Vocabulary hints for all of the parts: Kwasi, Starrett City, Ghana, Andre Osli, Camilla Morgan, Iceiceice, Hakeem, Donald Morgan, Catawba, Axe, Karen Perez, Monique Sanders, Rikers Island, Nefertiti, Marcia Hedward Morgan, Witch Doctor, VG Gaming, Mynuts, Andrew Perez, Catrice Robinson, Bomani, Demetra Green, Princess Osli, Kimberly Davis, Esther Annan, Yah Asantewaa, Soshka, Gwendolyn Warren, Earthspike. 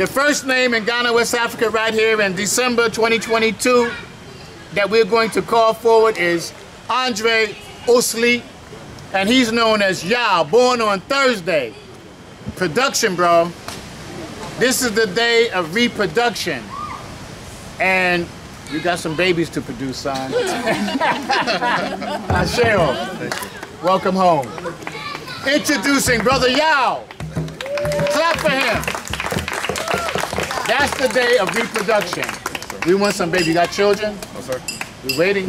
The first name in Ghana, West Africa, right here in December 2022 that we're going to call forward is Andre Osli, and he's known as Yah, born on Thursday. Production, bro. This is the day of reproduction. And you got some babies to produce, son. Cheryl, welcome home. Introducing Brother Yah. Clap for him. That's the day of reproduction. We want some baby. You got children? No, sir. We're waiting.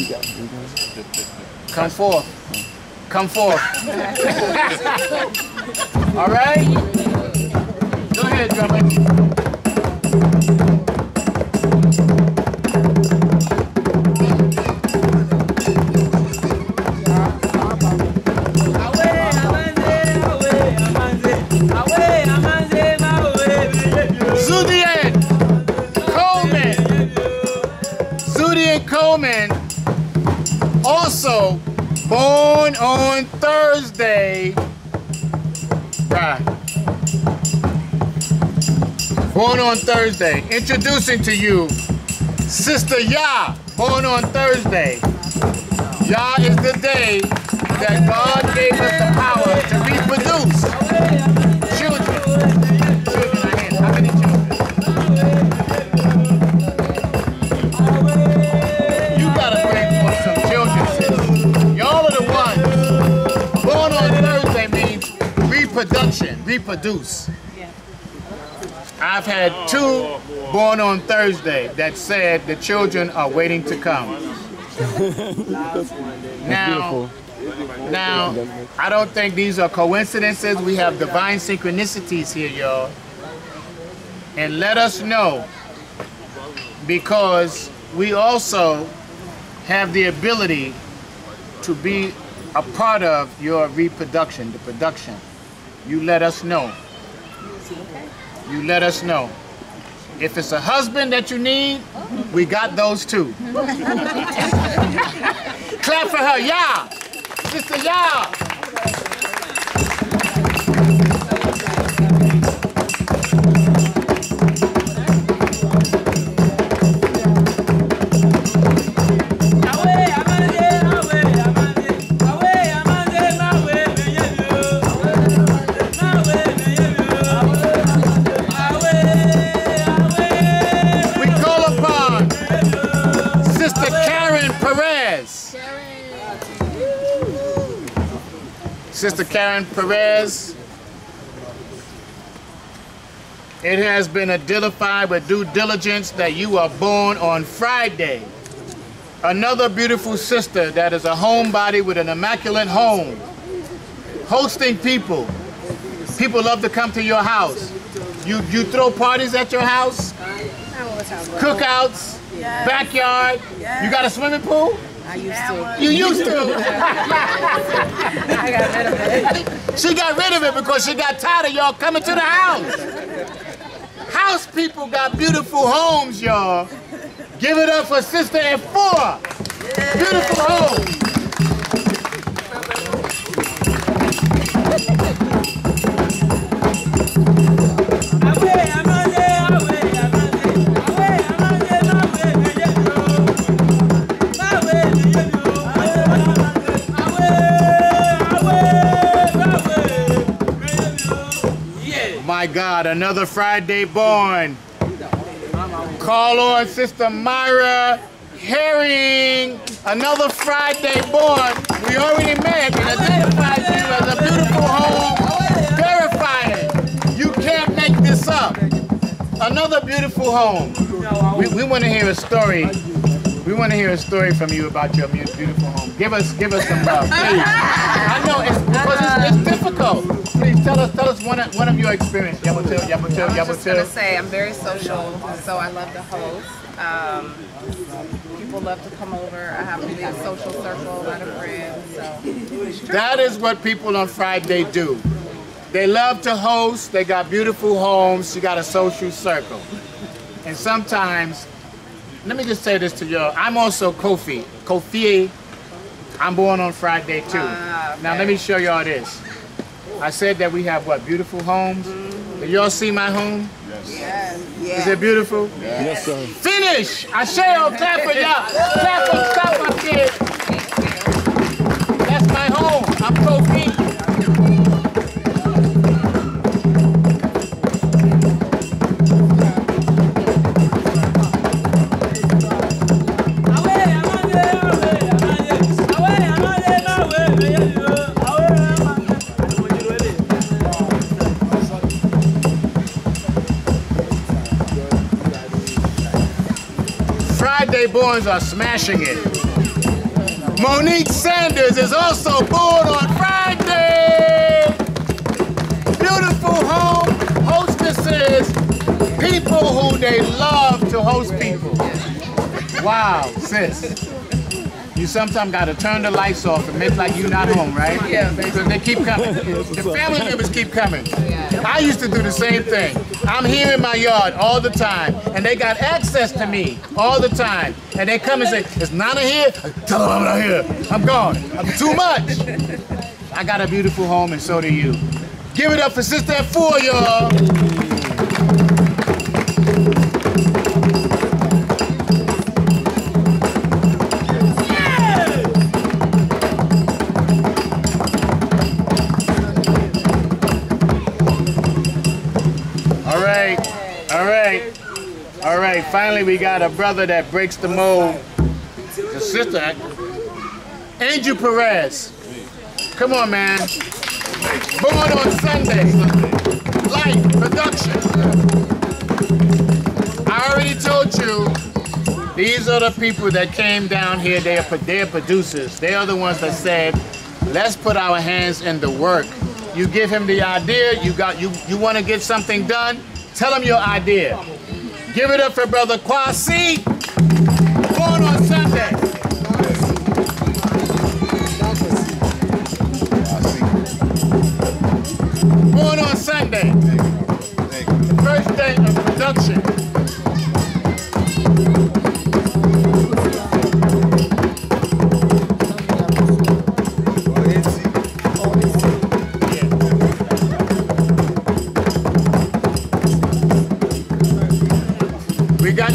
Come forth. Come forth. All right? Go ahead, drummer. Zudia! Coleman, also born on Thursday. Right. Born on Thursday. Introducing to you, Sister Yah, born on Thursday. Yah is the day that God gave us the power to reproduce children. Children, how many children? Reproduction, reproduce. I've had two born on Thursday that said the children are waiting to come. Now, I don't think these are coincidences. We have divine synchronicities here, y'all. And let us know, because we also have the ability to be a part of your reproduction, the production. You let us know. You let us know. If it's a husband that you need, we got those too. Clap for her, Yah! Sister Yah! Sister Karen Perez. It has been identified with due diligence that you are born on Friday. Another beautiful sister that is a homebody with an immaculate home, hosting people. People love to come to your house. You throw parties at your house, cookouts, backyard. You got a swimming pool? I used to. You used to? I got rid of it. She got rid of it because she got tired of y'all coming to the house. House people got beautiful homes, y'all. Give it up for Sister and Four. Beautiful homes. My God, another Friday born. Call on Sister Myra Herring. Another Friday born. We already met and identified you as a beautiful home. Verify it. You can't make this up. Another beautiful home. We want to hear a story. We want to hear a story from you about your beautiful home. Give us some love, please. I know it's because it's difficult. Please tell us one of your experiences. I'm just gonna say I'm very social, so I love to host. People love to come over. I have a big social circle, a lot of friends. So. That is what people on Friday do. They love to host. They got beautiful homes. You got a social circle, and sometimes. Let me just say this to y'all. I'm also Kofi. Kofi, I'm born on Friday too. Okay. Now let me show y'all this. I said that we have what, beautiful homes. Mm-hmm. Did y'all see my home? Yeah. Yes. Yes. Is it beautiful? Yes, yes sir. Finish! Asheo, clap for y'all. Clap for, clap for kids. That's my home. I'm pro-peace. Boys are smashing it. Monique Sanders is also born on Friday. Beautiful home hostesses, people who they love to host people. Wow, sis. You sometimes gotta turn the lights off and make like you not home, right? Yeah, because they keep coming. The family members keep coming. I used to do the same thing. I'm here in my yard all the time, and they got access to me all the time. And they come and say, "It's Nana here? Tell them I'm not here. I'm gone. I'm too much." I got a beautiful home, and so do you. Give it up for Sister at 4, y'all. Finally, we got a brother that breaks the mold. The sister, Andrew Perez. Come on, man. Born on Sunday. Life, production. I already told you, these are the people that came down here. They are producers. They are the ones that said, let's put our hands in the work. You give him the idea. You want to get something done? Tell him your idea. Give it up for Brother Kwasi, born on Sunday. Born on Sunday. The first day of production.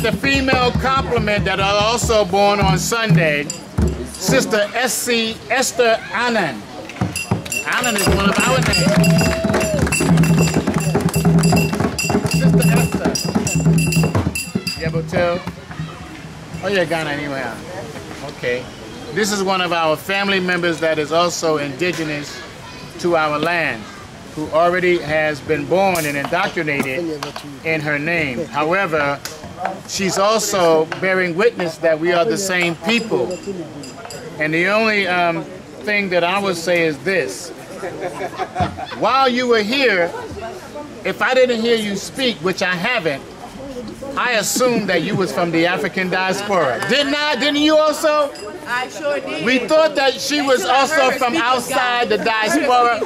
The female complement that are also born on Sunday, Sister Esther Annan. Annan is one of our names. Sister Esther. You able to tell? Oh, you're Ghana anyway. Okay. This is one of our family members that is also indigenous to our land, who already has been born and indoctrinated in her name. However, she's also bearing witness that we are the same people. And the only thing that I would say is this. While you were here, if I didn't hear you speak, which I haven't, I assumed that you was from the African diaspora. Didn't I? Didn't you also? I sure did. We thought that she was also from outside the diaspora.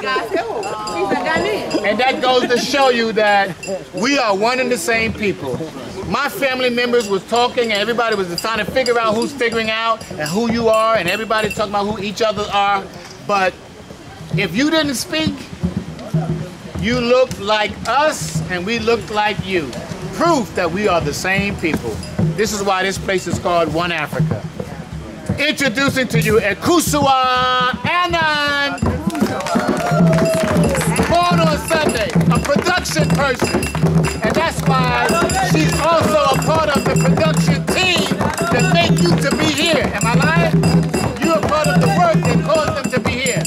And that goes to show you that we are one and the same people. My family members was talking and everybody was trying to figure out who's figuring out and who you are, and everybody talking about who each other are. But if you didn't speak, you looked like us and we looked like you. Proof that we are the same people. This is why this place is called One Africa. Introducing to you Akosua Anan, born on Sunday, a production person, and that's why she's also a part of the production team that make you to be here. Am I lying? You are part of the work that caused them to be here.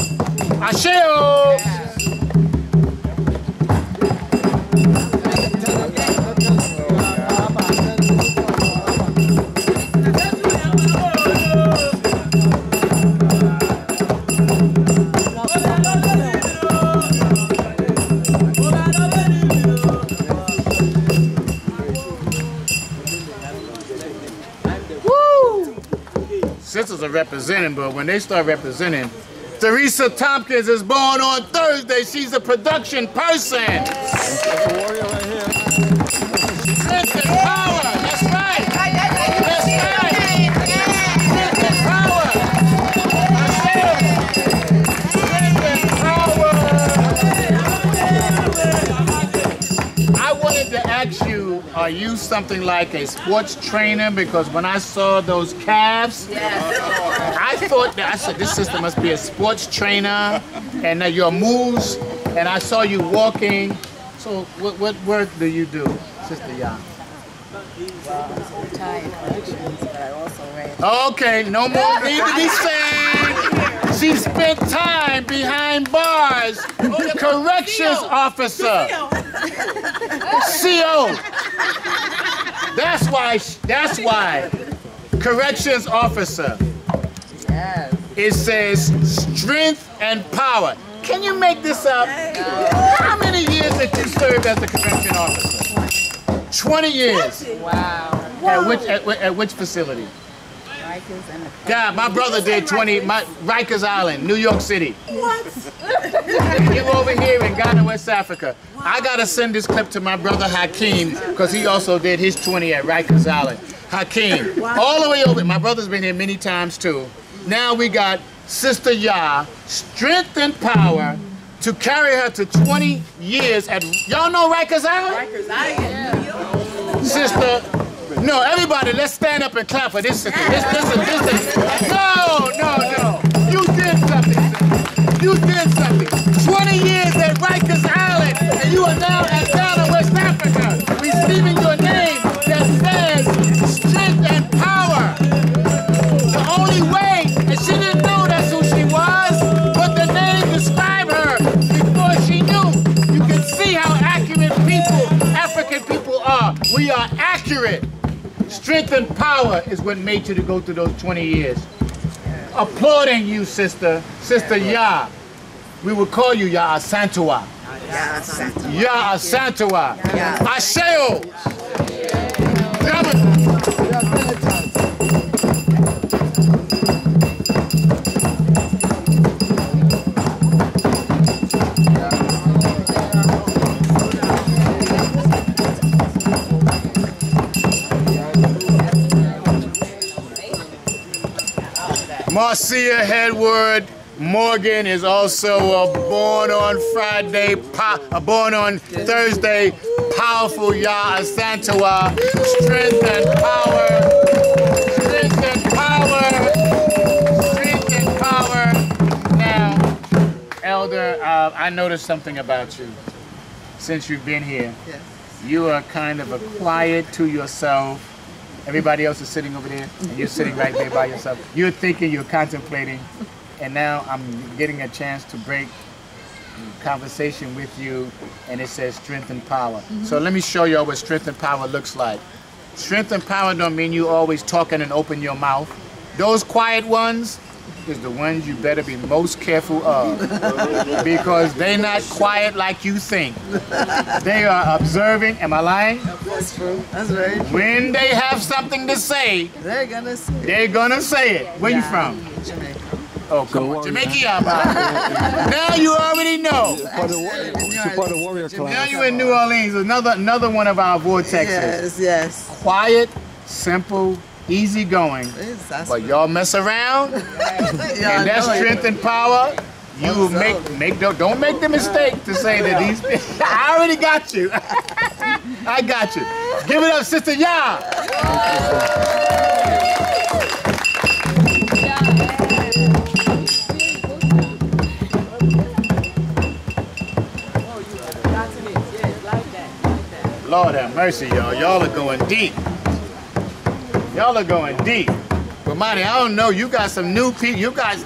Asheo. Sisters are representing, but when they start representing, Teresa Tompkins is born on Thursday. She's a production person. Yes. That's a warrior right here. Strength and power. That's right. That's right. Strength and power. I wanted to ask ask you, are you something like a sports trainer? Because when I saw those calves, yes. I thought, I said, this sister must be a sports trainer, and your moves, and I saw you walking. So what work do you do, Sister Yah? Okay, no more need to be said. She spent time behind bars. Corrections officer. CO. That's why. Corrections officer. Yes. It says strength and power. Can you make this up? How many years did you serve as a correction officer? 20 years. Wow. At which facility? God, my brother did 20, Rikers Island, New York City. What? You over here in Ghana, West Africa. Wow. I gotta send this clip to my brother Hakeem, because he also did his 20 at Rikers Island. Hakeem, wow. All the way over, my brother's been here many times too. Now we got Sister Yah, strength and power to carry her to 20 years at, y'all know Rikers Island? Rikers Island. Yeah. Sister. No, everybody, let's stand up and clap for this sister. This. No. You did something, sister. You did something. 20 years at Rikers Island, and you are now at Ghana, West Africa, receiving your name that says strength and power. The only way, and she didn't know that's who she was, but the name described her before she knew. You can see how accurate people, African people are. We are accurate. Strength and power is what made you to go through those 20 years. Yeah. Applauding you, sister. Sister Yah. We will call you Yah Asantewaa. Yah Asantewaa. Yah Asantewaa. Asheo. Marcia Hedward Morgan is also a born on Thursday, powerful Yah Asantewaa, strength and power, strength and power, strength and power. Now, Elder, I noticed something about you since you've been here. Yes. You are kind of a quiet to yourself. Everybody else is sitting over there, and you're sitting right there by yourself. You're thinking, you're contemplating, and now I'm getting a chance to break conversation with you, and it says strength and power. Mm-hmm. So let me show y'all what strength and power looks like. Strength and power don't mean you always talking and open your mouth. Those quiet ones is the ones you better be most careful of, because they're not quiet like you think. They are observing. Am I lying? That's true. That's very true. When they have something to say, they're gonna say it. Where you from? Jamaica. Oh, come on. Jamaica. Now you already know. Support the warrior class. Now you're in New Orleans. Another one of our vortexes. Yes, yes. Quiet, simple, easy going, but y'all mess around, and that strength and power, you don't make the mistake to say that these. I already got you. I got you. Give it up, Sister Yah. Lord have mercy, y'all. Y'all are going deep. Y'all are going deep. Bomani, I don't know, you got some new people. You got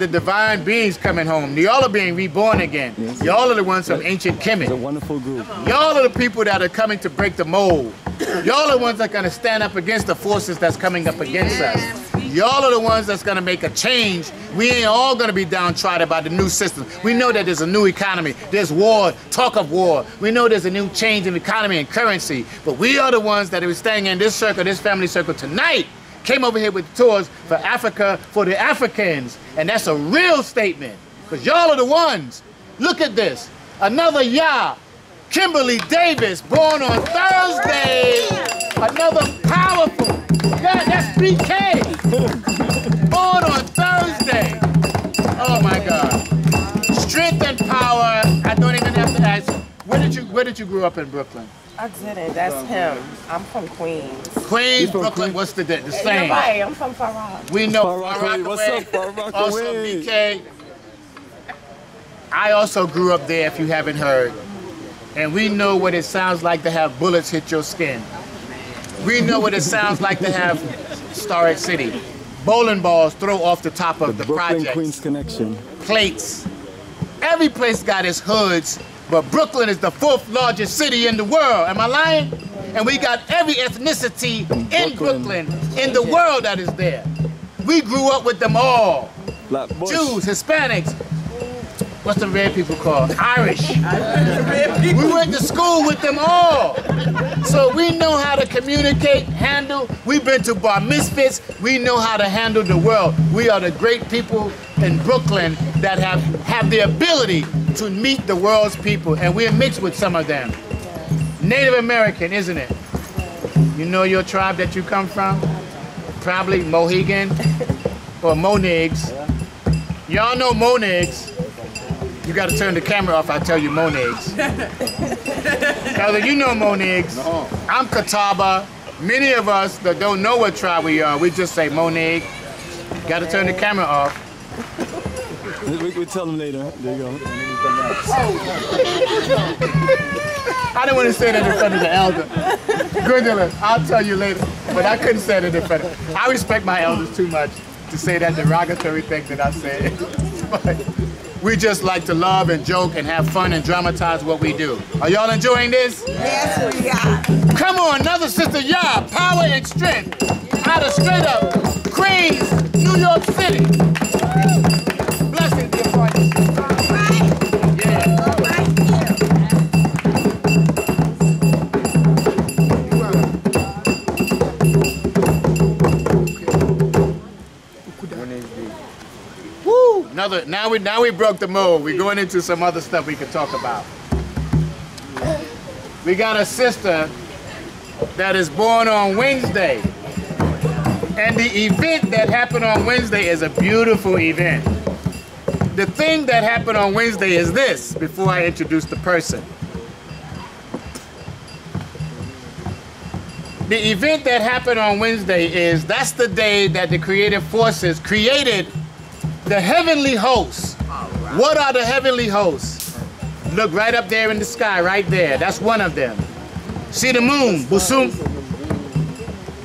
the divine beings coming home. Y'all are being reborn again. Yes. Y'all are the ones from ancient Kemet. It's a wonderful group. Y'all are the people that are coming to break the mold. Y'all are the ones that are gonna stand up against the forces that's coming up against us. Y'all are the ones that's gonna make a change. We ain't all gonna be downtrodden by the new system. We know that there's a new economy. There's war, talk of war. We know there's a new change in economy and currency. But we are the ones that are staying in this circle, this family circle tonight. Came over here with tours for Africa, for the Africans. And that's a real statement. Because y'all are the ones. Look at this. Another Yah. Kimberly Davis, born on Thursday. Another powerful. Yeah, that's BK. Born on Thursday. Oh my God. Strength and power. I don't even have to ask. Where did you grow up in Brooklyn? I didn't. That's him. I'm from Queens. Queens, Brooklyn. Queens? What's the same? You're right. I'm from Far Rock. We know Far Rockaway. What's up, Far Rockaway? Also, BK. I also grew up there, if you haven't heard. And we know what it sounds like to have bullets hit your skin. We know what it sounds like to have Starrett City. Bowling balls throw off the top of the projects. Brooklyn Queens connection. Plates. Every place got its hoods, but Brooklyn is the fourth largest city in the world. Am I lying? And we got every ethnicity in Brooklyn, in the world that is there. We grew up with them all. Jews, Hispanics. What's the red people called? Irish. We went to school with them all. So we know how to communicate, handle. We've been to Bar Mitzvahs. We know how to handle the world. We are the great people in Brooklyn that have the ability to meet the world's people. And we're mixed with some of them. Native American, isn't it? You know your tribe that you come from? Probably Mohegan or Monigs. Y'all know Monigs. You got to turn the camera off, I tell you Monigs. Now that you know Monigs, no. I'm Catawba. Many of us that don't know what tribe we are, we just say Monig. Got to turn the camera off. We'll tell them later. There you go. I didn't want to say that in front of the elder. Gwendolyn, I'll tell you later. But I couldn't say that in front of them. I respect my elders too much to say that derogatory thing that I said. But, we just like to love and joke and have fun and dramatize what we do. Are y'all enjoying this? Yes, we are. Come on, another sister, Yah, power and strength. Out of straight up Queens, New York City. Blessings, dear partners. All right. Yeah. All right here. Woo! Another. Now we broke the mold. We're going into some other stuff we could talk about. We got a sister that is born on Wednesday, and the event that happened on Wednesday is a beautiful event. The thing that happened on Wednesday is this. Before I introduce the person, the event that happened on Wednesday is that's the day that the creative forces created the heavenly hosts. What are the heavenly hosts? Look right up there in the sky, right there. That's one of them. See the moon, Busum.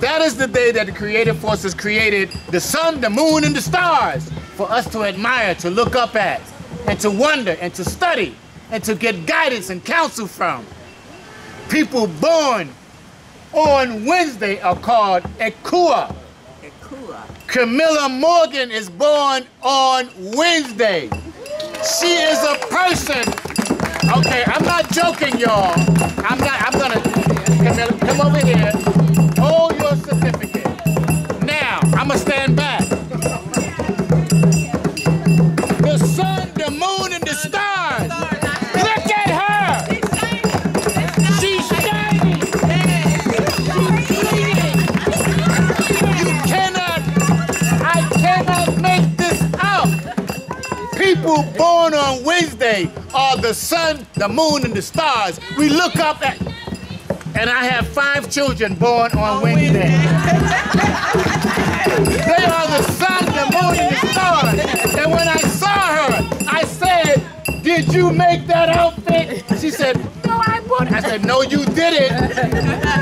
That is the day that the creative forces created the sun, the moon, and the stars for us to admire, to look up at, and to wonder, and to study, and to get guidance and counsel from. People born on Wednesday are called Ekua. Camilla Morgan is born on Wednesday. She is a person. Okay, I'm not joking, y'all. I'm gonna, Camilla, come over here. Hold your certificate. Now, I'm gonna stand back. The sun, the moon, and the stars. Look at her. She's shining. She's bleeding. You cannot. People born on Wednesday are the sun, the moon, and the stars. We look up at, and I have 5 children born on Wednesday. They are the sun, the moon, and the stars. And when I saw her, I said, "Did you make that outfit?" She said, "No, I bought it." I said, "No, you didn't.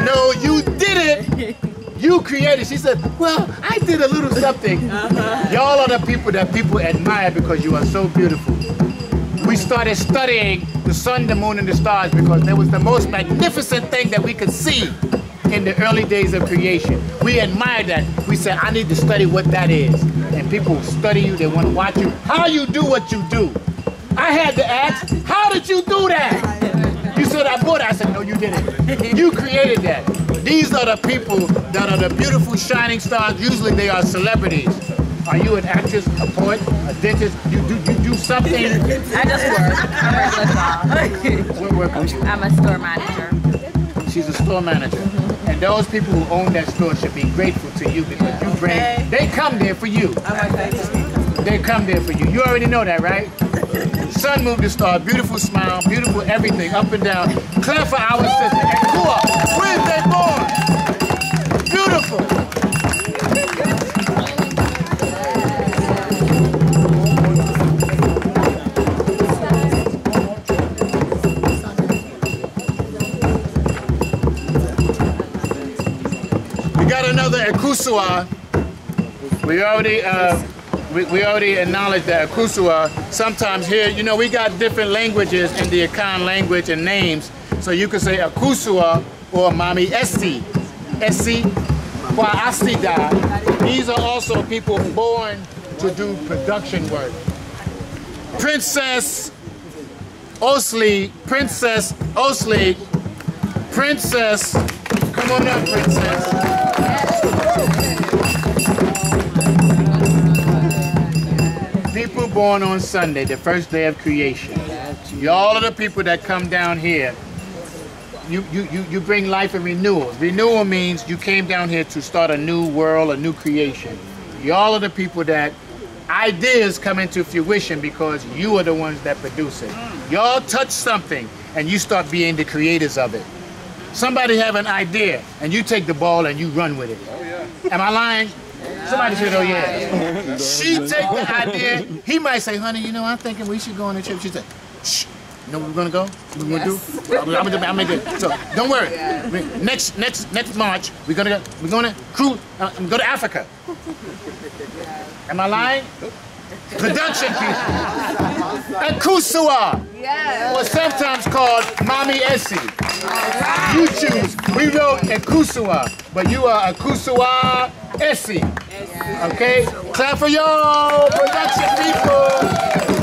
No, you didn't. You created." She said, "Well, I did a little something." Y'all are the people that people admire because you are so beautiful. We started studying the sun, the moon, and the stars because that was the most magnificent thing that we could see in the early days of creation. We admired that. We said, "I need to study what that is." And people study you, they want to watch you. How you do what you do. I had to ask, "How did you do that?" You said, "I bought it." I said, "No, you didn't. You created that." These are the people that are the beautiful shining stars. Usually they are celebrities. Are you an actress, a poet, a dentist? You do something? I just work. I'm regular. I'm a store manager. She's a store manager. And those people who own that store should be grateful to you because you bring, they come there for you. They come there for you. You already know that, right? sun moved the star, beautiful smile, beautiful everything, up and down. Clap for our sister, and Kua, Wednesday born. Beautiful. We got another Akosua. We already acknowledged that Akosua, sometimes here, you know, we got different languages in the Akan language and names. So you could say Akosua or Mami Esti, Kwasi Da. These are also people born to do production work. Princess Osli, Princess Osli, Princess, come on up, Princess. People born on Sunday, the first day of creation. Y'all are the people that come down here. You bring life and renewal. Renewal means you came down here to start a new world, a new creation. Y'all are the people that ideas come into fruition because you are the ones that produce it. Y'all touch something and you start being the creators of it. Somebody have an idea and you take the ball and you run with it. Oh, yeah. Am I lying? Somebody should know, yeah. She take the idea. He might say, honey, you know, I'm thinking we should go on a trip. She said, shh, you know what we're going to go? What we're going to do? I'm gonna do. So don't worry. Next March, we're going to cruise, go to Africa. Am I lying? Production people. Akosua. Yes. Or sometimes called Mami Essie. Right. You choose. We wrote Akosua, but you are Akosua Essie. Okay? Clap for y'all, production people.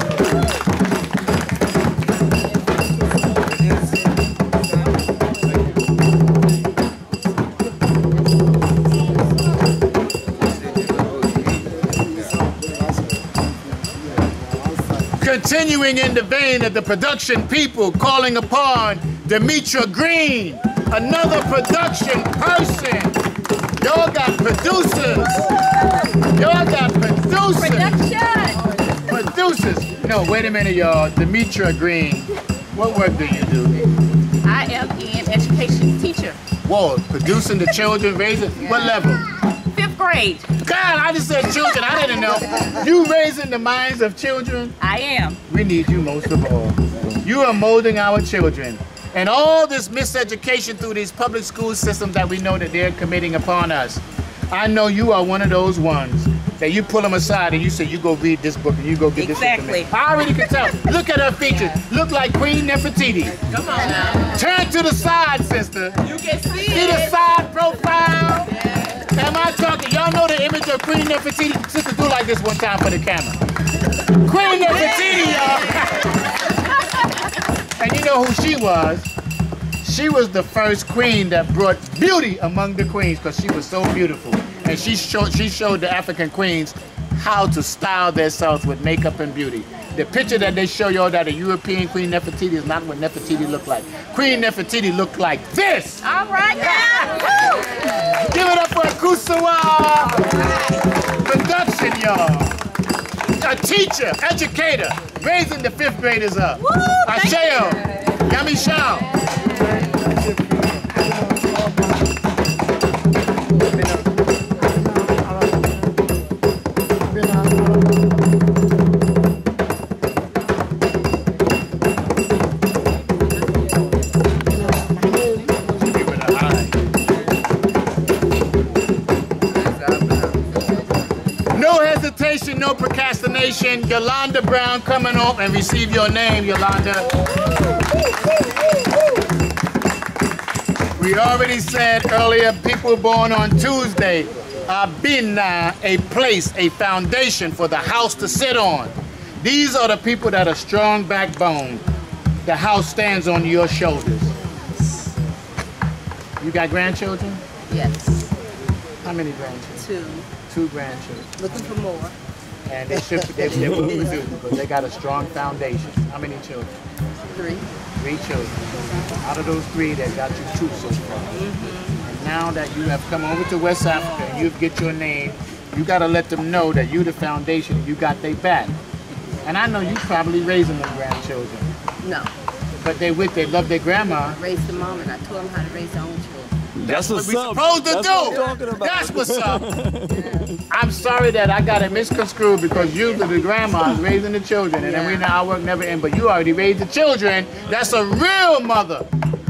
Continuing in the vein of the production people, calling upon Demetra Green, another production person. Y'all got producers. Y'all got producers. Production. Producers. No, wait a minute, y'all. Demetra Green, what work do you do? I am an education teacher. Whoa, producing the children, raising, yeah. What level? 5th grade. God, I just said children, I didn't know. You raising the minds of children? I am. We need you most of all. You are molding our children. And all this miseducation through these public school systems that we know that they're committing upon us. I know you are one of those ones that you pull them aside and you say, you go read this book and you go get this book. I already can tell. Look at her features. Yeah. Look like Queen Nefertiti. Come on now. Turn to the side, sister. You can see the side profile. Yeah. Am I talking? Y'all know the image of Queen Nefertiti? Sister, do like this one time for the camera. Queen Nefertiti, y'all. And you know who she was? She was the first queen that brought beauty among the queens because she was so beautiful. And she showed the African queens how to style themselves with makeup and beauty. The picture that they show y'all that a European Queen Nefertiti is not what Nefertiti looked like. Queen Nefertiti looked like this. All right, now. Yeah. Give it up for Akosua. Production, y'all. A teacher, educator, raising the 5th graders up. Woo, Asheo, Yami Shao. No procrastination. Yolanda Brown, coming up and receive your name, Yolanda. We already said earlier, people born on Tuesday are bina, a place, a foundation for the house to sit on. These are the people that are strong backbone. The house stands on your shoulders. You got grandchildren? Yes. How many grandchildren? 2 grandchildren. Looking for more. And they should, they will do because they got a strong foundation. How many children? 3 children. Out of those 3, they got you 2 so far. And now that you have come over to West Africa and you get your name, you got to let them know that you the foundation. You got their back. And I know you probably raising them grandchildren. No. But they love their grandma. I raised the mom and I told them how to raise their own children. That's what's up. That's what's up. I'm sorry that I got it misconstrued because usually the grandma's raising the children and then we know our work never ends, but you already raised the children. That's a real mother.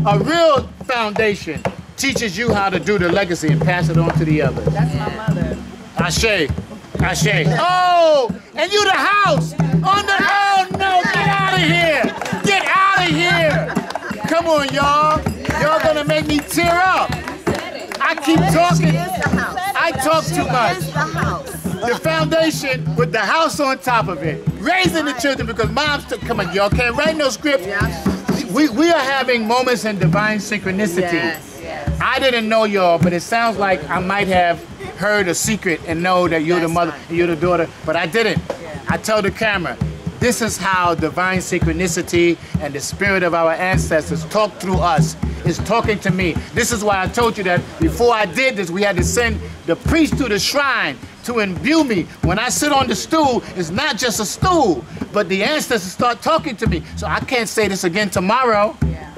A real foundation teaches you how to do the legacy and pass it on to the others. That's my mother. Ashe. Ashe. Oh, and you the house on the, oh no, get out of here. Get out of here. Come on, y'all. Y'all gonna make me tear up. I keep talking. I talk too much. The foundation with the house on top of it. Raising the children because moms took, come on, y'all can't write no script. We are having moments in divine synchronicity. I didn't know y'all, but it sounds like I might have heard a secret and know that you're the mother, you're the daughter, but I didn't. I tell the camera. This is how divine synchronicity and the spirit of our ancestors talk through us, is talking to me. This is why I told you that before I did this, we had to send the priest to the shrine to imbue me. When I sit on the stool, it's not just a stool, but the ancestors start talking to me. So I can't say this again tomorrow. Yeah.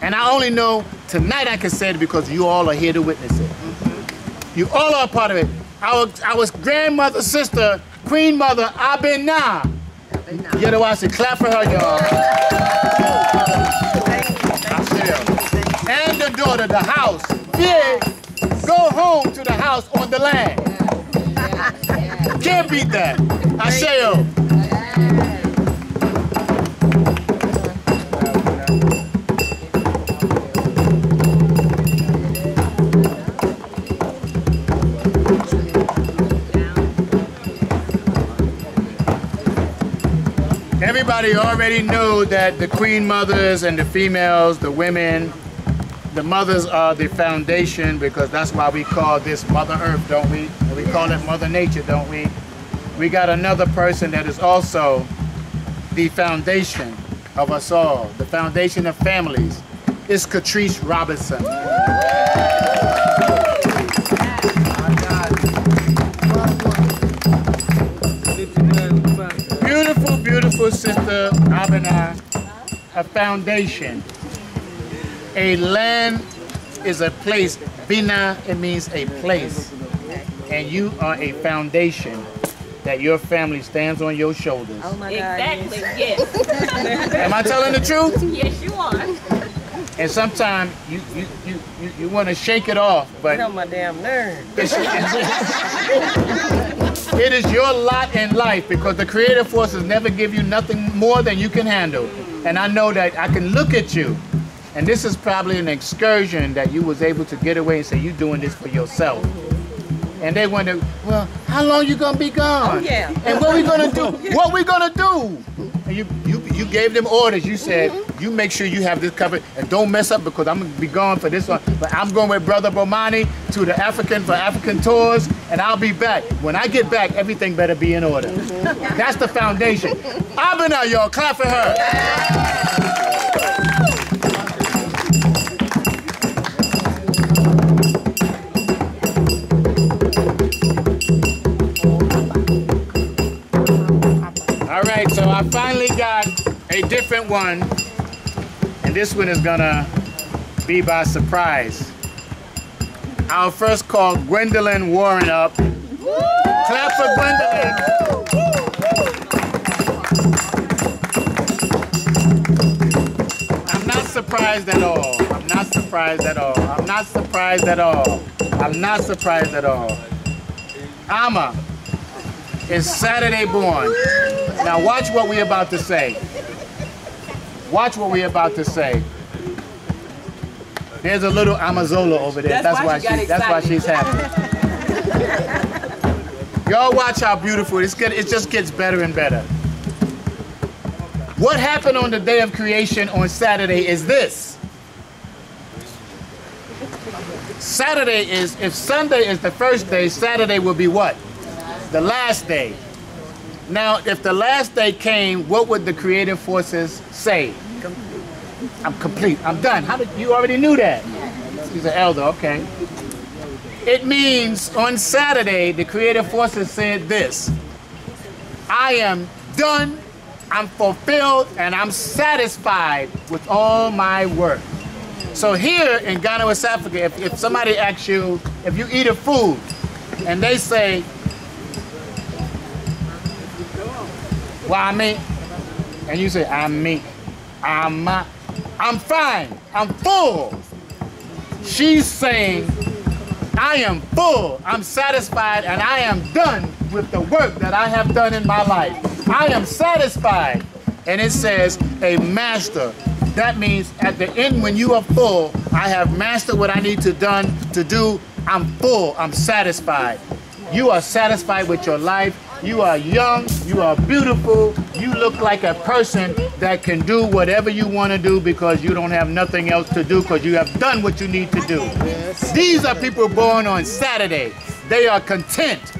And I only know tonight I can say it because you all are here to witness it. Mm-hmm. You all are a part of it. Our grandmother, sister, queen mother, Abena. Yadawasi, clap for her, y'all. And the daughter, the house. Yeah, go home to the house on the land. Can't beat that. Asheo. Everybody already know that the queen mothers and the females, the women, the mothers are the foundation because that's why we call this Mother Earth, don't we? And we call it Mother Nature, don't we? We got another person that is also the foundation of us all, the foundation of families. It's Catrice Robinson. Beautiful sister Abena, a foundation. A land is a place. Bina, it means a place. And you are a foundation that your family stands on your shoulders. Oh my God. Exactly, yes. Am I telling the truth? Yes, you are. And sometimes you want to shake it off, but... Get on my damn nerve. It is your lot in life because the creative forces never give you nothing more than you can handle. And I know that I can look at you, and this is probably an excursion that you was able to get away and say, you doing this for yourself. And they wonder, well, how long you gonna be gone? Oh, yeah. And what we gonna do? What we gonna do? And you gave them orders. You said, you make sure you have this covered and don't mess up because I'm gonna be gone for this one. But I'm going with Brother Bomani to the African for African tours and I'll be back. When I get back, everything better be in order. That's the foundation. Abena, y'all, clap for her. All right, so I finally got a different one. And this one is gonna be by surprise. I'll first call Gwendolyn Warren up. Woo! Clap for Gwendolyn. Woo! I'm not surprised at all. I'm not surprised at all. I'm not surprised at all. I'm not surprised at all. Ama is Saturday born. Now watch what we're about to say. Watch what we're about to say. There's a little Amazola over there. That's why she's happy. Y'all watch how beautiful it's good. It just gets better and better. What happened on the day of creation on Saturday is this. Saturday is, if Sunday is the first day, Saturday will be what? The last day. Now, if the last day came, what would the creative forces say? I'm complete. I'm done. How did you already knew that? She's an elder. Okay. It means on Saturday the creative forces said this: I am done I'm fulfilled and I'm satisfied with all my work. So here in Ghana, West Africa, if somebody asks you, if you eat a food and they say, why me? And you say, I'm me. I'm fine. I'm full. She's saying, I am full. I'm satisfied and I am done with the work that I have done in my life. I am satisfied. And it says, a master. That means at the end when you are full, I have mastered what I need to do. I'm full. I'm satisfied. You are satisfied with your life. You are young, you are beautiful, you look like a person that can do whatever you want to do because you don't have nothing else to do because you have done what you need to do. These are people born on Saturday. They are content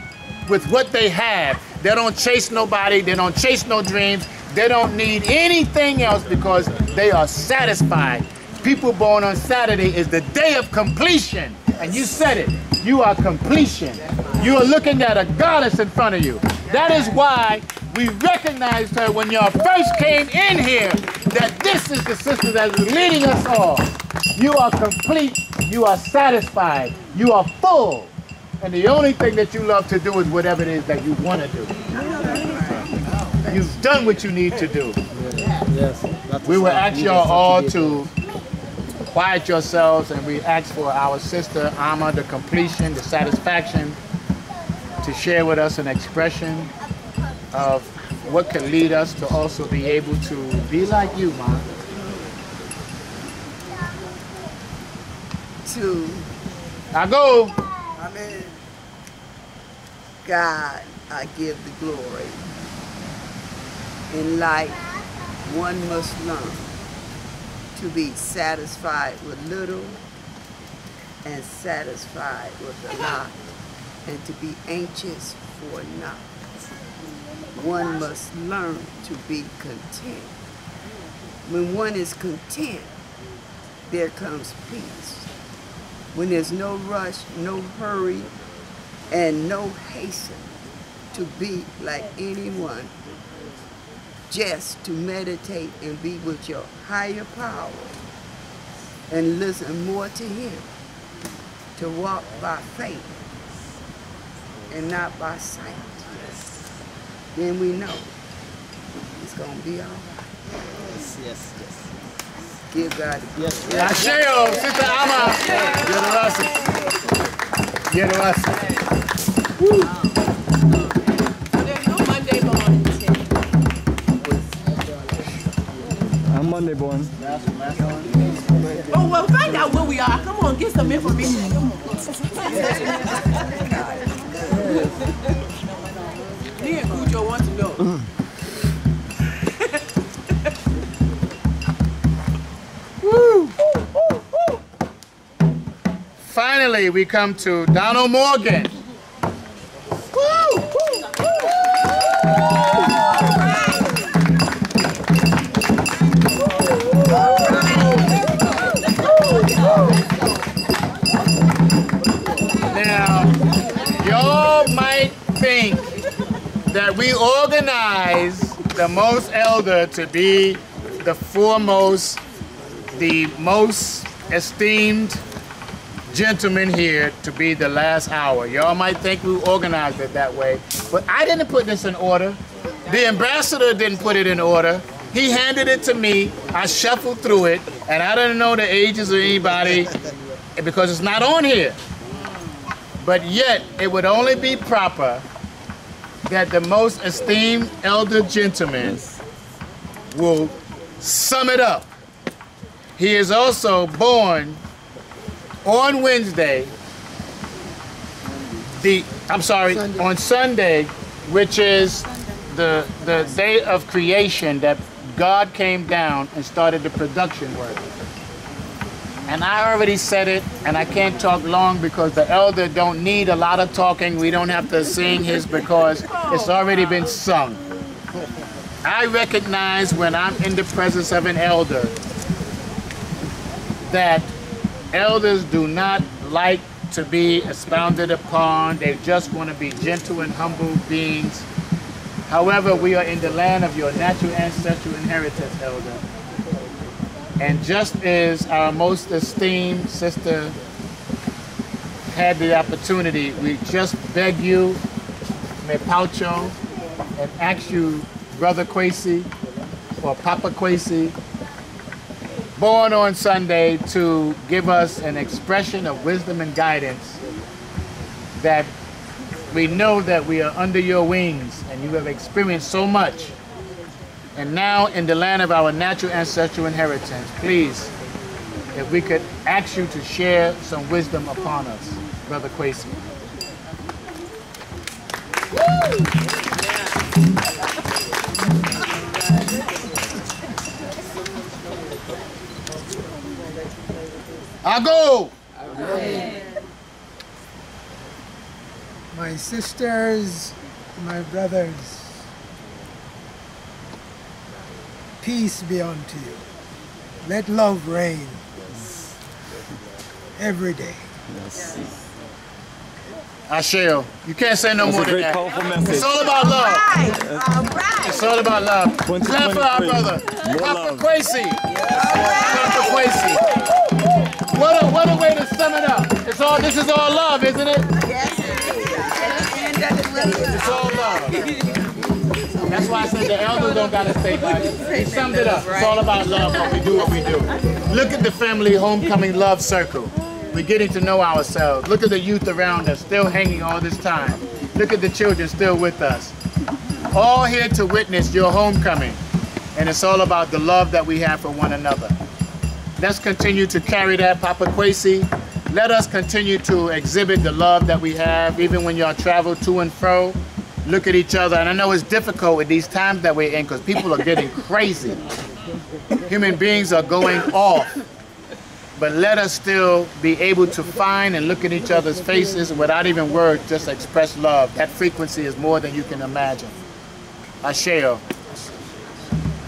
with what they have. They don't chase nobody, they don't chase no dreams, they don't need anything else because they are satisfied. People born on Saturday is the day of completion. And you said it, you are completion. You are looking at a goddess in front of you. That is why we recognized her when y'all first came in here, that this is the sister that is leading us all. You are complete, you are satisfied, you are full. And the only thing that you love to do is whatever it is that you want to do. You've done what you need to do. We will ask y'all all to quiet yourselves, and we ask for our sister Amma, the completion, the satisfaction, to share with us an expression of what can lead us to also be able to be like you, Ma. To I go. Amen. God, I give the glory. In life, one must learn to be satisfied with little and satisfied with a lot, and to be anxious for not. One must learn to be content. When one is content, there comes peace. When there's no rush, no hurry, and no haste to be like anyone, just to meditate and be with your higher power and listen more to him, to walk by faith and not by sight. Then we know it's going to be all right. Yes, yes, yes. Give God the glory. Asheo, Sister Amma. You're the lesson. You're the lesson. Woo. Monday born. Oh, well, find out where we are. Come on, get some information. Come on. Me and Cujo want to know. Finally, we come to Donald Morgan. That we organize the most elder to be the foremost, the most esteemed gentleman here to be the last hour. Y'all might think we organized it that way, but I didn't put this in order. The ambassador didn't put it in order. He handed it to me. I shuffled through it, and I didn't know the ages of anybody because it's not on here. But yet, it would only be proper that the most esteemed elder gentleman will sum it up. He is also born on Wednesday, on Sunday, which is the day of creation that God came down and started the production work. And I already said it, and I can't talk long because the elder don't need a lot of talking. We don't have to sing his because it's already been sung. I recognize when I'm in the presence of an elder that elders do not like to be expounded upon. They just want to be gentle and humble beings However, we are in the land of your natural ancestral inheritance, Elder. And just as our most esteemed sister had the opportunity, we just beg you, Mepaucho, and ask you, Brother Kwasi, or Papa Kwasi, born on Sunday, to give us an expression of wisdom and guidance, that we know that we are under your wings and you have experienced so much. And now in the land of our natural ancestral inheritance, please, if we could ask you to share some wisdom upon us, Brother Kwasi. I go. My sisters, my brothers, peace be unto you. Let love reign every day. Yes. Ashael, you can't say no more than that. That's a great, powerful message. It's all about love. All right. It's all about love. Clap for our brother, Papa Kwasi. Yes. Papa Kwasi. What a way to sum it up. It's all. This is all love, isn't it? Yes. It's all love. That's why I said the elders don't gotta say much. He summed it up. It's all about love when we do what we do. Look at the family homecoming love circle. We're getting to know ourselves. Look at the youth around us, still hanging all this time. Look at the children still with us. All here to witness your homecoming. And it's all about the love that we have for one another. Let's continue to carry that, Papa Kwasi. Let us continue to exhibit the love that we have, even when y'all travel to and fro. Look at each other. And I know it's difficult with these times that we're in because people are getting crazy. Human beings are going off. But let us still be able to find and look at each other's faces without even words, just express love. That frequency is more than you can imagine. Asheo,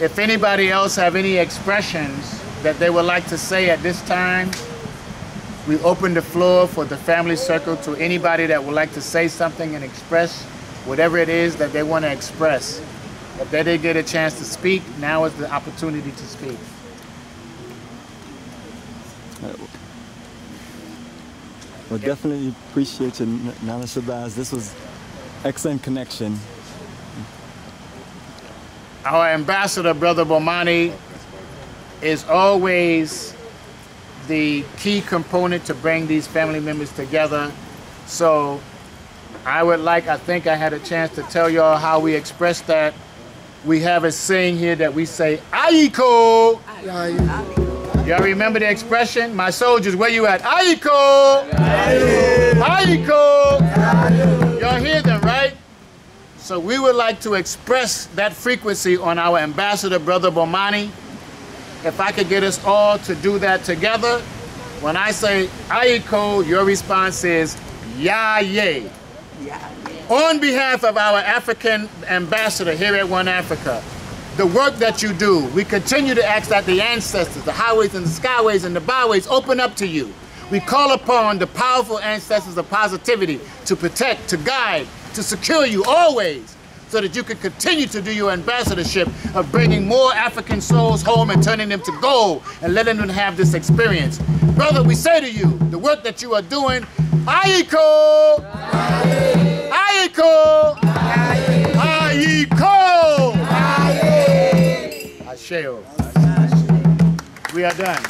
if anybody else have any expressions that they would like to say at this time, we open the floor for the family circle to anybody that would like to say something and express whatever it is that they want to express. If they didn't get a chance to speak, now is the opportunity to speak. Well, definitely appreciate you, Nana Shabazz. This was excellent connection. Our ambassador, Brother Bomani, is always the key component to bring these family members together. So I would like, I think I had a chance to tell y'all how we express that. We have a saying here that we say, Ayiko. Y'all remember the expression? My soldiers, where you at? Ayiko. Ayiko. Y'all hear them, right? So we would like to express that frequency on our ambassador, Brother Bomani. If I could get us all to do that together, when I say Ayiko, your response is Yah Yeh. On behalf of our African ambassador here at One Africa, the work that you do, we continue to ask that the ancestors, the highways and the skyways and the byways open up to you. We call upon the powerful ancestors of positivity to protect, to guide, to secure you always, so that you can continue to do your ambassadorship of bringing more African souls home and turning them to gold and letting them have this experience. Brother, we say to you, the work that you are doing, Ayiko! Ayiko! Ayiko! Asheo. We are done.